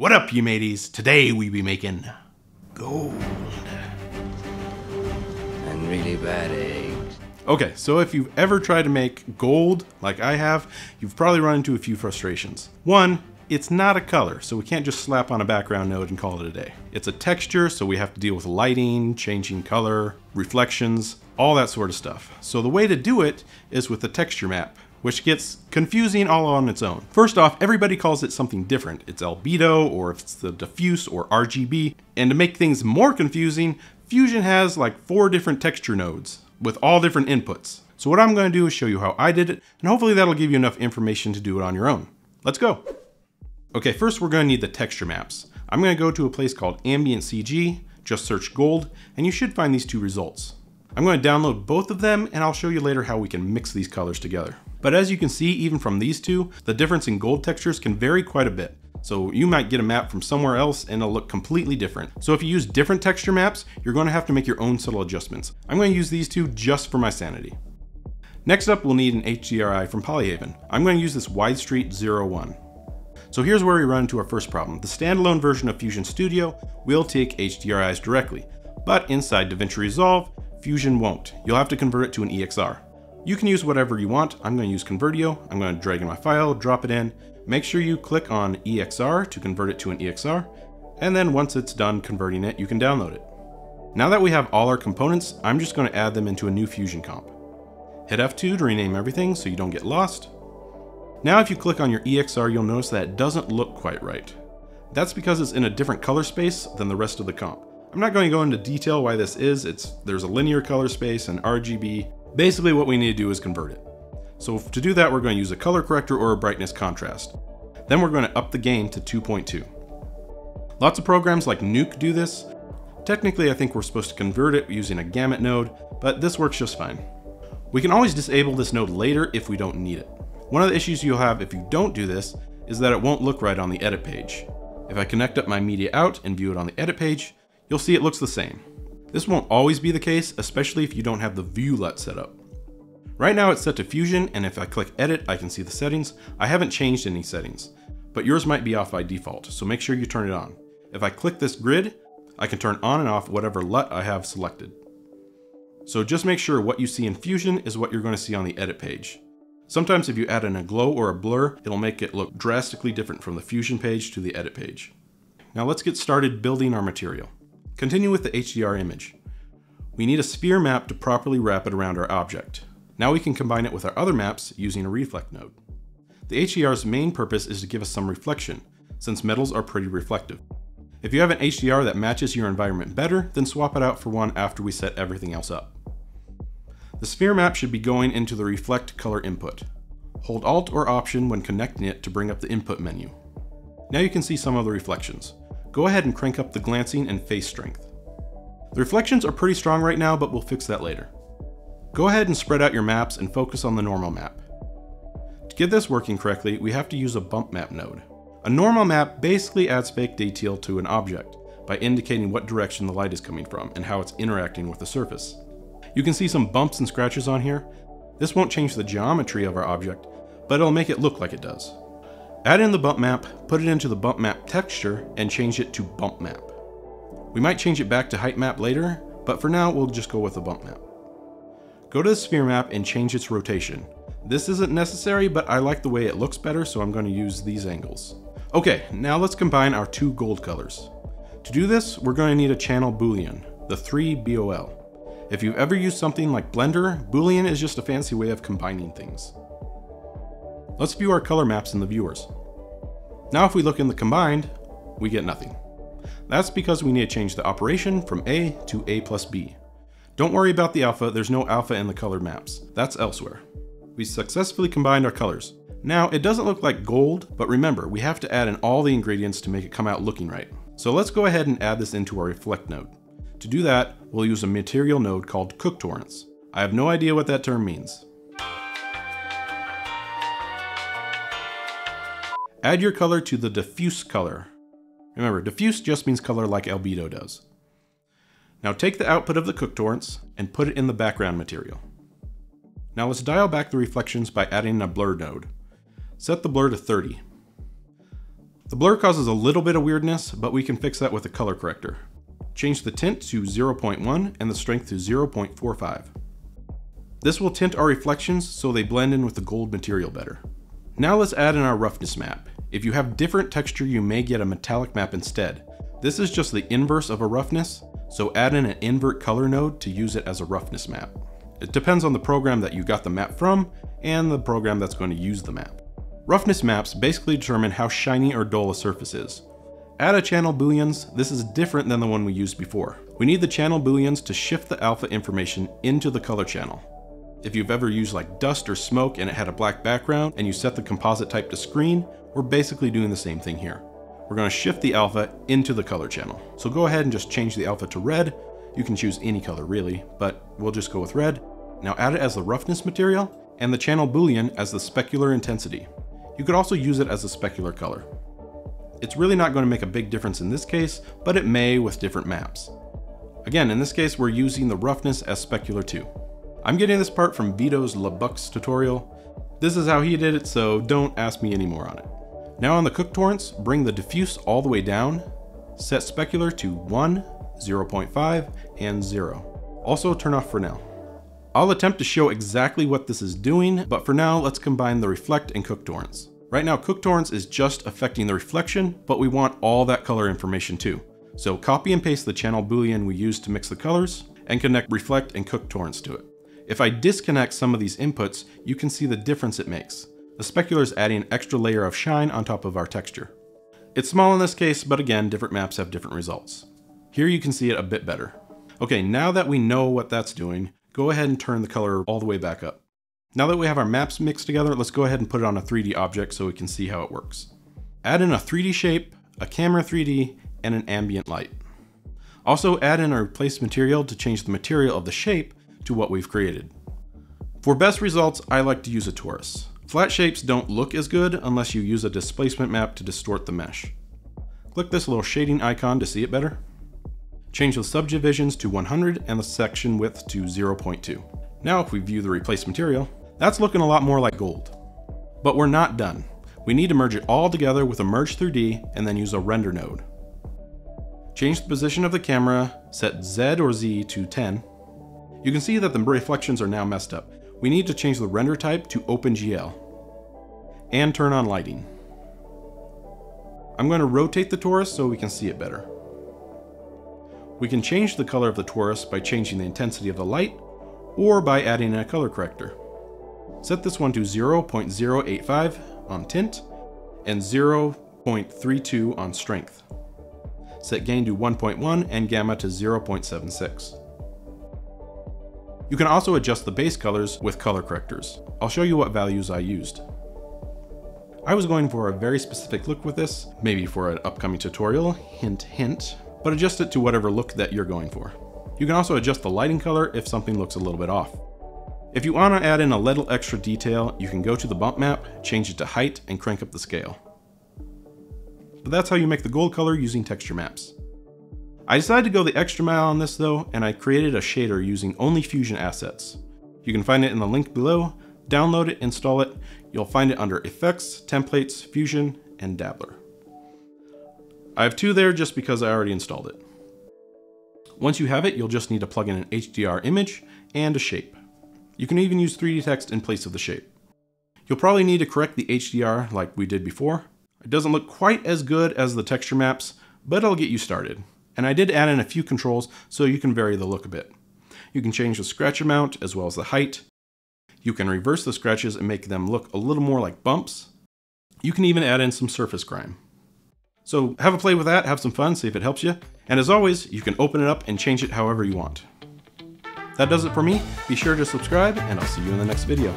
What up, you mateys? Today we be making gold. And really bad eggs. Okay, so if you've ever tried to make gold, like I have, you've probably run into a few frustrations. One, it's not a color, so we can't just slap on a background node and call it a day. It's a texture, so we have to deal with lighting, changing color, reflections, all that sort of stuff. So the way to do it is with the texture map, which gets confusing all on its own. First off, everybody calls it something different. It's albedo, or if it's the diffuse, or RGB. And to make things more confusing, Fusion has like 4 different texture nodes with all different inputs. So what I'm gonna do is show you how I did it, and hopefully that'll give you enough information to do it on your own. Let's go. Okay, first we're gonna need the texture maps. I'm gonna go to a place called AmbientCG, just search gold, and you should find these 2 results. I'm gonna download both of them, and I'll show you later how we can mix these colors together. But as you can see, even from these 2, the difference in gold textures can vary quite a bit. So you might get a map from somewhere else and it'll look completely different. So if you use different texture maps, you're gonna have to make your own subtle adjustments. I'm gonna use these 2 just for my sanity. Next up, we'll need an HDRI from Polyhaven. I'm gonna use this Wide Street 01. So here's where we run into our first problem. The standalone version of Fusion Studio will take HDRIs directly, but inside DaVinci Resolve, Fusion won't. You'll have to convert it to an EXR. You can use whatever you want. I'm going to use Convertio. I'm going to drag in my file, drop it in. Make sure you click on EXR to convert it to an EXR. And then once it's done converting it, you can download it. Now that we have all our components, I'm just going to add them into a new Fusion comp. Hit F2 to rename everything so you don't get lost. Now if you click on your EXR, you'll notice that it doesn't look quite right. That's because it's in a different color space than the rest of the comp. I'm not going to go into detail why this is. There's a linear color space and RGB. Basically what we need to do is convert it. So to do that, we're going to use a color corrector or a brightness contrast. Then we're going to up the gain to 2.2. Lots of programs like Nuke do this. Technically, I think we're supposed to convert it using a gamut node, but this works just fine. We can always disable this node later if we don't need it. One of the issues you'll have if you don't do this is that it won't look right on the edit page. If I connect up my media out and view it on the edit page, you'll see it looks the same. This won't always be the case, especially if you don't have the view LUT set up. Right now it's set to Fusion, and if I click edit, I can see the settings. I haven't changed any settings, but yours might be off by default, so make sure you turn it on. If I click this grid, I can turn on and off whatever LUT I have selected. So just make sure what you see in Fusion is what you're going to see on the edit page. Sometimes if you add in a glow or a blur, it'll make it look drastically different from the Fusion page to the edit page. Now let's get started building our material. Continue with the HDR image. We need a sphere map to properly wrap it around our object. Now we can combine it with our other maps using a reflect node. The HDR's main purpose is to give us some reflection, since metals are pretty reflective. If you have an HDR that matches your environment better, then swap it out for one after we set everything else up. The sphere map should be going into the reflect color input. Hold Alt or Option when connecting it to bring up the input menu. Now you can see some of the reflections. Go ahead and crank up the glancing and face strength. The reflections are pretty strong right now, but we'll fix that later. Go ahead and spread out your maps and focus on the normal map. To get this working correctly, we have to use a bump map node. A normal map basically adds fake detail to an object by indicating what direction the light is coming from and how it's interacting with the surface. You can see some bumps and scratches on here. This won't change the geometry of our object, but it'll make it look like it does. Add in the bump map, put it into the bump map texture, and change it to bump map. We might change it back to height map later, but for now we'll just go with the bump map. Go to the sphere map and change its rotation. This isn't necessary, but I like the way it looks better, so I'm going to use these angles. Okay, now let's combine our 2 gold colors. To do this, we're going to need a channel Boolean, the 3BOL. If you've ever used something like Blender, Boolean is just a fancy way of combining things. Let's view our color maps in the viewers. Now if we look in the combined, we get nothing. That's because we need to change the operation from A to A plus B. Don't worry about the alpha, there's no alpha in the color maps. That's elsewhere. We successfully combined our colors. Now it doesn't look like gold, but remember, we have to add in all the ingredients to make it come out looking right. So let's go ahead and add this into our reflect node. To do that, we'll use a material node called Cook-Torrance. I have no idea what that term means. Add your color to the diffuse color. Remember, diffuse just means color like albedo does. Now take the output of the Cook-Torrance and put it in the background material. Now let's dial back the reflections by adding a blur node. Set the blur to 30. The blur causes a little bit of weirdness, but we can fix that with a color corrector. Change the tint to 0.1 and the strength to 0.45. This will tint our reflections so they blend in with the gold material better. Now let's add in our roughness map. If you have different texture, you may get a metallic map instead. This is just the inverse of a roughness, so add in an invert color node to use it as a roughness map. It depends on the program that you got the map from and the program that's going to use the map. Roughness maps basically determine how shiny or dull a surface is. Add a channel booleans. This is different than the one we used before. We need the channel booleans to shift the alpha information into the color channel. If you've ever used like dust or smoke and it had a black background and you set the composite type to screen, we're basically doing the same thing here. We're going to shift the alpha into the color channel. So go ahead and just change the alpha to red. You can choose any color really, but we'll just go with red. Now add it as the roughness material and the channel boolean as the specular intensity. You could also use it as a specular color. It's really not going to make a big difference in this case, but it may with different maps. Again, in this case, we're using the roughness as specular too. I'm getting this part from Vito's LeBucs tutorial. This is how he did it, so don't ask me any more on it. Now on the Cook-Torrance, bring the diffuse all the way down, set specular to 1, 0.5, and 0. Also turn off for now. I'll attempt to show exactly what this is doing, but for now, let's combine the reflect and Cook-Torrance. Right now, Cook-Torrance is just affecting the reflection, but we want all that color information too. So copy and paste the channel boolean we used to mix the colors and connect reflect and Cook-Torrance to it. If I disconnect some of these inputs, you can see the difference it makes. The specular is adding an extra layer of shine on top of our texture. It's small in this case, but again, different maps have different results. Here you can see it a bit better. Okay, now that we know what that's doing, go ahead and turn the color all the way back up. Now that we have our maps mixed together, let's go ahead and put it on a 3D object so we can see how it works. Add in a 3D shape, a camera 3D, and an ambient light. Also add in a replace material to change the material of the shape to what we've created. For best results, I like to use a torus. Flat shapes don't look as good unless you use a displacement map to distort the mesh. Click this little shading icon to see it better. Change the subdivisions to 100 and the section width to 0.2. Now if we view the replaced material, that's looking a lot more like gold. But we're not done. We need to merge it all together with a merge 3D and then use a render node. Change the position of the camera, set Z or Z to 10. You can see that the reflections are now messed up. We need to change the render type to OpenGL and turn on lighting. I'm going to rotate the torus so we can see it better. We can change the color of the torus by changing the intensity of the light or by adding in a color corrector. Set this one to 0.085 on tint and 0.32 on strength. Set gain to 1.1 and gamma to 0.76. You can also adjust the base colors with color correctors. I'll show you what values I used. I was going for a very specific look with this, maybe for an upcoming tutorial, hint hint, but adjust it to whatever look that you're going for. You can also adjust the lighting color if something looks a little bit off. If you want to add in a little extra detail, you can go to the bump map, change it to height, and crank up the scale. But that's how you make the gold color using texture maps. I decided to go the extra mile on this though, and I created a shader using only Fusion assets. You can find it in the link below, download it, install it. You'll find it under Effects, Templates, Fusion, and Dabbler. I have two there just because I already installed it. Once you have it, you'll just need to plug in an HDR image and a shape. You can even use 3D text in place of the shape. You'll probably need to correct the HDR like we did before. It doesn't look quite as good as the texture maps, but it'll get you started. And I did add in a few controls so you can vary the look a bit. You can change the scratch amount as well as the height. You can reverse the scratches and make them look a little more like bumps. You can even add in some surface grime. So have a play with that, have some fun, see if it helps you. And as always, you can open it up and change it however you want. That does it for me. Be sure to subscribe, and I'll see you in the next video.